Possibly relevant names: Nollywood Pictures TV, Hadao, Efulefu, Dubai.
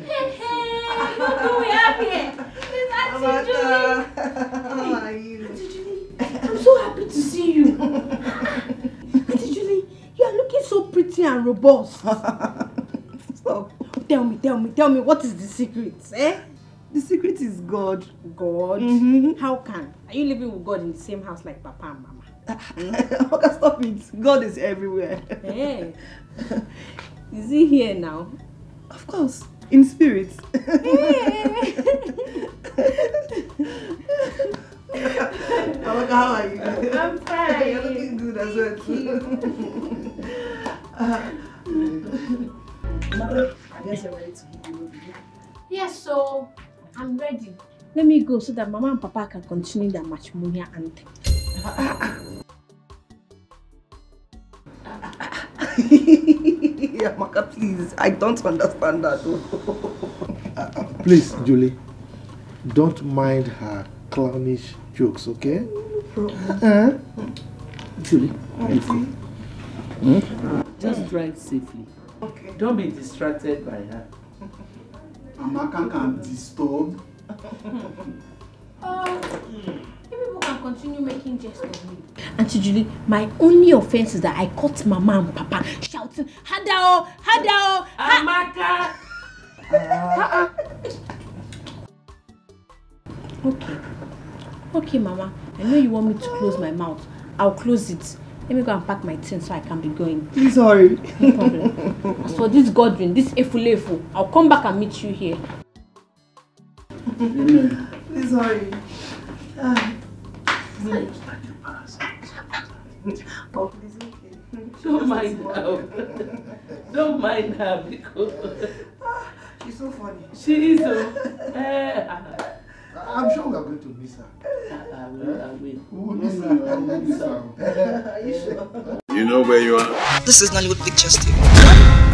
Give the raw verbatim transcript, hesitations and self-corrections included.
How are you? Auntie Julie, I'm so happy to see you. Auntie Julie, you are looking so pretty and robust. Stop. Tell me, tell me, tell me, what is the secret? Eh? The secret is God. God? Mm-hmm. How can? Are you living with God in the same house like Papa and Mama? Mm-hmm. Okay, stop it. God is everywhere. Hey. Is he here now? Of course. In spirit. Hey. How are you? I'm fine. You're looking good as well. Mother, I guess you're ready to give you a Yes, so I'm ready. Let me go so that Mama and Papa can continue their matrimonial anthem. Yeah, Maka, please. I don't understand that. uh, please, Julie, don't mind her clownish jokes, okay? Uh, Julie, let's go. Hmm? Just drive safely. Okay. Don't be distracted by her. Amaka can disturb. Oh, you people can continue making jest of me. Auntie Julie, my only offense is that I caught Mama and Papa shouting, Hadao, Hadao, Amaka! Ha okay. Okay, Mama. I know you want me to close my mouth. I'll close it. Let me go and pack my things so I can be going. Please hurry. No problem. As for this Godwin, this Efulefu, I'll come back and meet you here. Please hurry. Uh, oh, please, okay. Don't mind her. Don't mind her because she's so funny. She is so. Uh, I'm sure we are going to miss her. I will, I will. We'll miss her. We'll miss her. Are you sure? You know where you are? This is Nollywood Pictures T V.